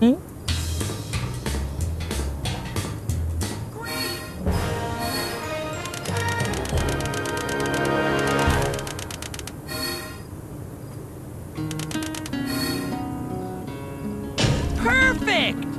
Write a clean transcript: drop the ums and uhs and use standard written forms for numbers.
Hmm? Perfect!